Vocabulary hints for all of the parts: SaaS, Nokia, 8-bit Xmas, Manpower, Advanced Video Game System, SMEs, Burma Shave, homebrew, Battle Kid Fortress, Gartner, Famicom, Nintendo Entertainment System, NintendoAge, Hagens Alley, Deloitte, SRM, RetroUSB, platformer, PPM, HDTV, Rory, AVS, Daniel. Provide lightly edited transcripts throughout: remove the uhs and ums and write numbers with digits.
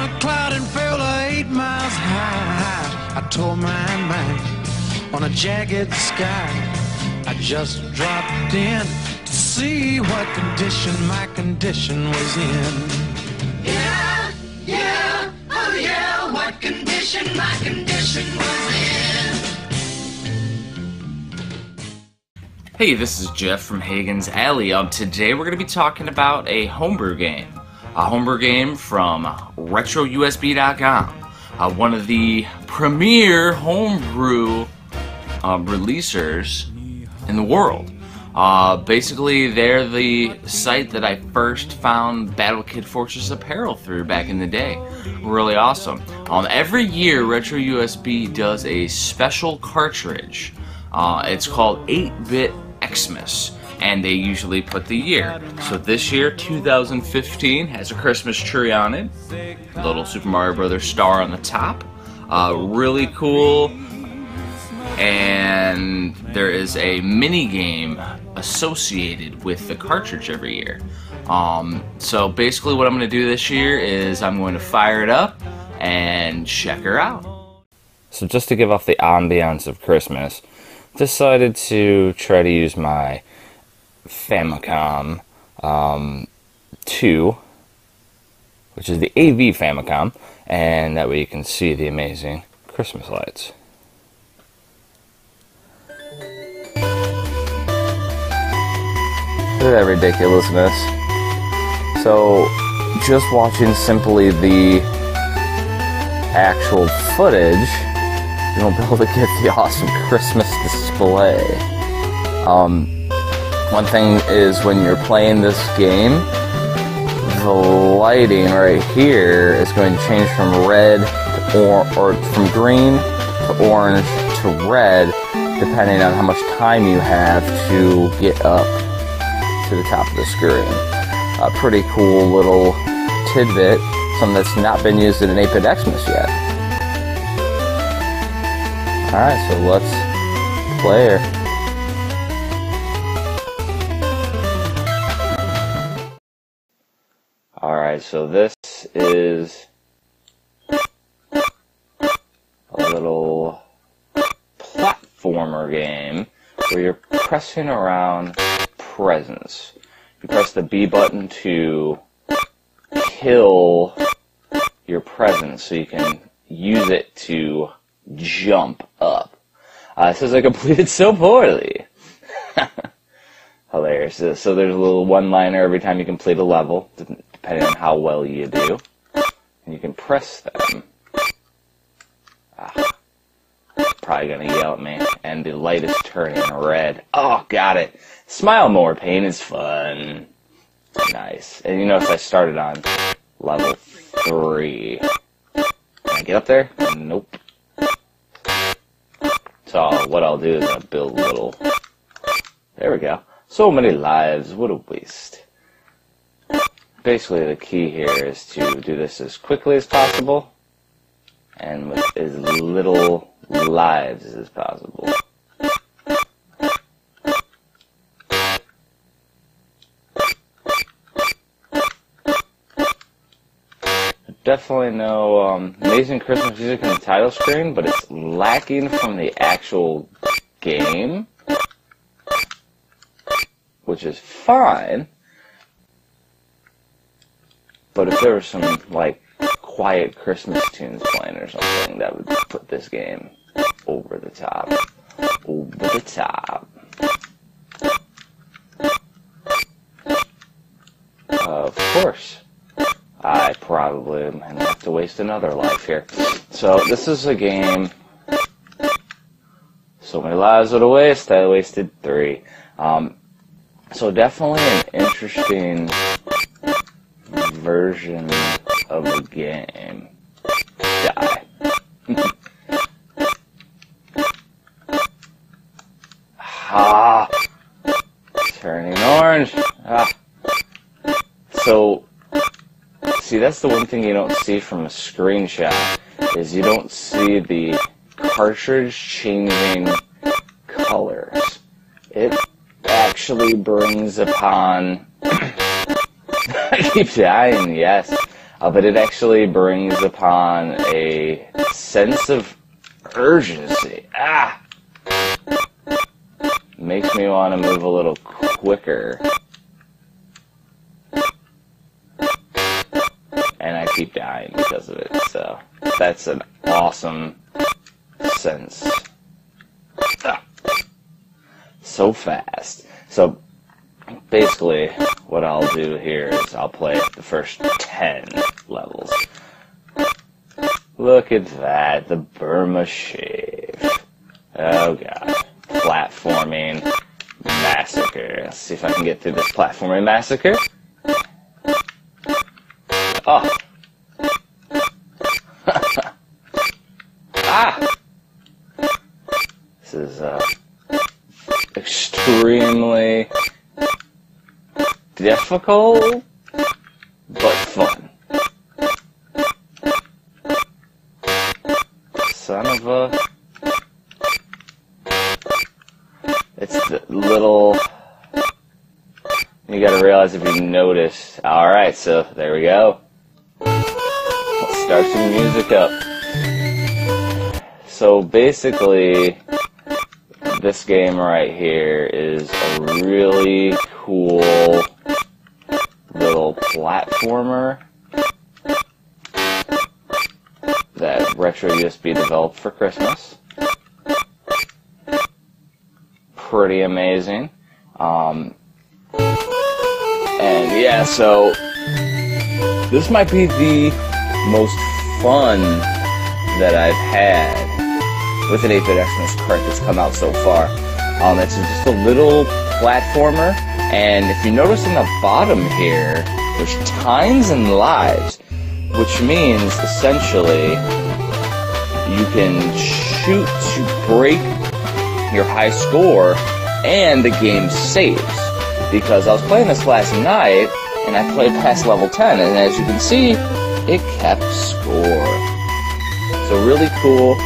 on a cloud and fell to 8 miles high. I tore my mind on a jagged sky. I just dropped in to see what condition my condition was in. Yeah, yeah, oh yeah, what condition my condition was in. Hey, this is Jeff from Hagens Alley. Today we're going to be talking about a homebrew game. A homebrew game from RetroUSB.com, one of the premier homebrew releasers in the world. Basically, they're the site that I first found Battle Kid Fortress apparel through back in the day. Really awesome. Every year, RetroUSB does a special cartridge. It's called 8-bit Xmas. And they usually put the year. So this year, 2015, has a Christmas tree on it. Little Super Mario Brothers star on the top. Really cool. And there is a mini game associated with the cartridge every year. So basically what I'm going to do this year is I'm going to fire it up and check her out. So just to give off the ambiance of Christmas, decided to try to use my Famicom 2, which is the AV Famicom, and that way you can see the amazing Christmas lights. Look at that ridiculousness. So just watching simply the actual footage, you'll be able to get the awesome Christmas display. One thing is, when you're playing this game, the lighting right here is going to change from red to from green to orange to red, depending on how much time you have to get up to the top of the screen. A pretty cool little tidbit, something that's not been used in an 8-bit Xmas yet. Alright, so let's play her. Alright, so this is a little platformer game where you're pressing around presents. You press the B button to kill your presents so you can use it to jump up. It says I completed so poorly. Hilarious. So there's a little one-liner every time you complete a level, depending on how well you do. And you can press them. Ah, probably gonna yell at me. And the light is turning red. Oh, got it. Smile more, pain is fun. Nice. And you notice I started on level 3. Can I get up there? Nope. So what I'll do is I'll build a little... There we go. So many lives, what a waste. Basically, the key here is to do this as quickly as possible and with as little lives as possible. Definitely no amazing Christmas music on the title screen, but it's lacking from the actual game, which is fine, but if there were some, like, quiet Christmas tunes playing or something, that would put this game over the top. Over the top. Of course, I probably am going to have to waste another life here. So, this is a game... So many lives would have wasted. I wasted 3. So definitely an interesting version of the game. Die. Ah! Turning orange! Ah. So, see, that's the one thing you don't see from a screenshot, is you don't see the cartridge changing colors. It actually brings upon I keep dying, yes. but it actually brings upon a sense of urgency. Ah! Makes me want to move a little quicker. And I keep dying because of it, so that's an awesome sense. Ah. So fast. So basically, what I'll do here is I'll play the first 10 levels. Look at that, the Burma Shave. Oh god. Platforming massacre. Let's see if I can get through this platforming massacre. Oh. Ah! This is extremely difficult, but fun. Son of a... It's the little... You gotta realize if you notice. Alright, so there we go. Let's start some music up. So basically, this game right here is a really cool little platformer that RetroUSB developed for Christmas. Pretty amazing. And yeah, so this might be the most fun that I've had with an 8-bit Xmas cart that's come out so far. It's just a little platformer, and if you notice in the bottom here, there's times and lives, which means essentially you can shoot to break your high score, and the game saves. Because I was playing this last night, and I played past level 10, and as you can see, it kept score. So really cool.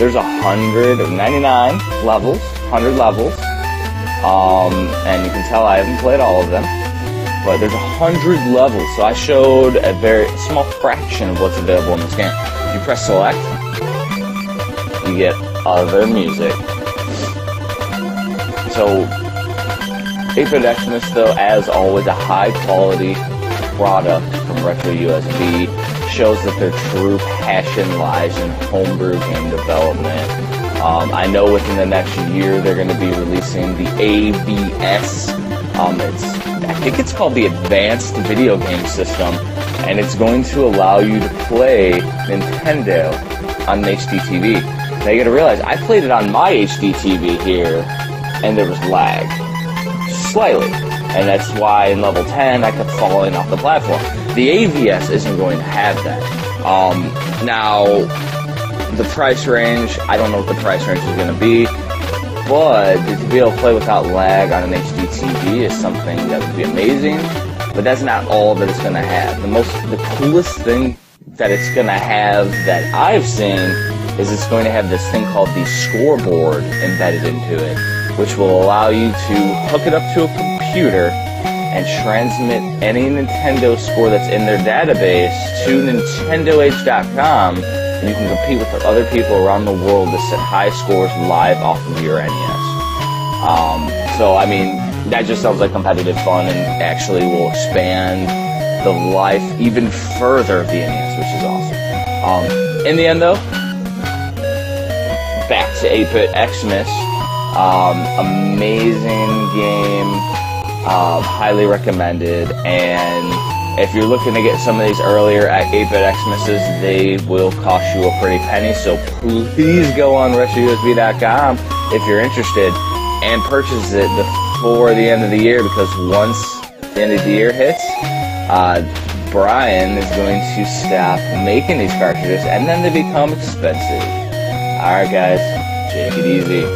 There's 199 levels, 100 levels, and you can tell I haven't played all of them, but there's 100 levels, so I showed a very small fraction of what's available in this game. If you press select, you get all their music. So 8-bit Xmas, though, as always, a high-quality product from RetroUSB, shows that their true passion lies in homebrew game development. I know within the next year they're going to be releasing the AVS. I think it's called the Advanced Video Game System, and it's going to allow you to play Nintendo on an HDTV. Now you got to realize, I played it on my HDTV here, and there was lag. Slightly, and that's why in level 10 I kept falling off the platform. The AVS isn't going to have that. Now, the price range, I don't know what the price range is going to be, but to be able to play without lag on an HDTV is something that would be amazing, but that's not all that it's going to have. The coolest thing that it's going to have that I've seen is it's going to have this thing called the scoreboard embedded into it, which will allow you to hook it up to a computer and transmit any Nintendo score that's in their database to NintendoAge.com, and you can compete with other people around the world to set high scores live off of your NES. So, I mean, that just sounds like competitive fun, and actually will expand the life even further of the NES, which is awesome. In the end, though, back to 8-bit Xmas. Amazing game, highly recommended, and if you're looking to get some of these earlier at 8-bit Xmases, they will cost you a pretty penny, so please go on RetroUSB.com if you're interested and purchase it before the end of the year, because once the end of the year hits, Brian is going to stop making these cartridges, and then they become expensive. Alright guys, take it easy.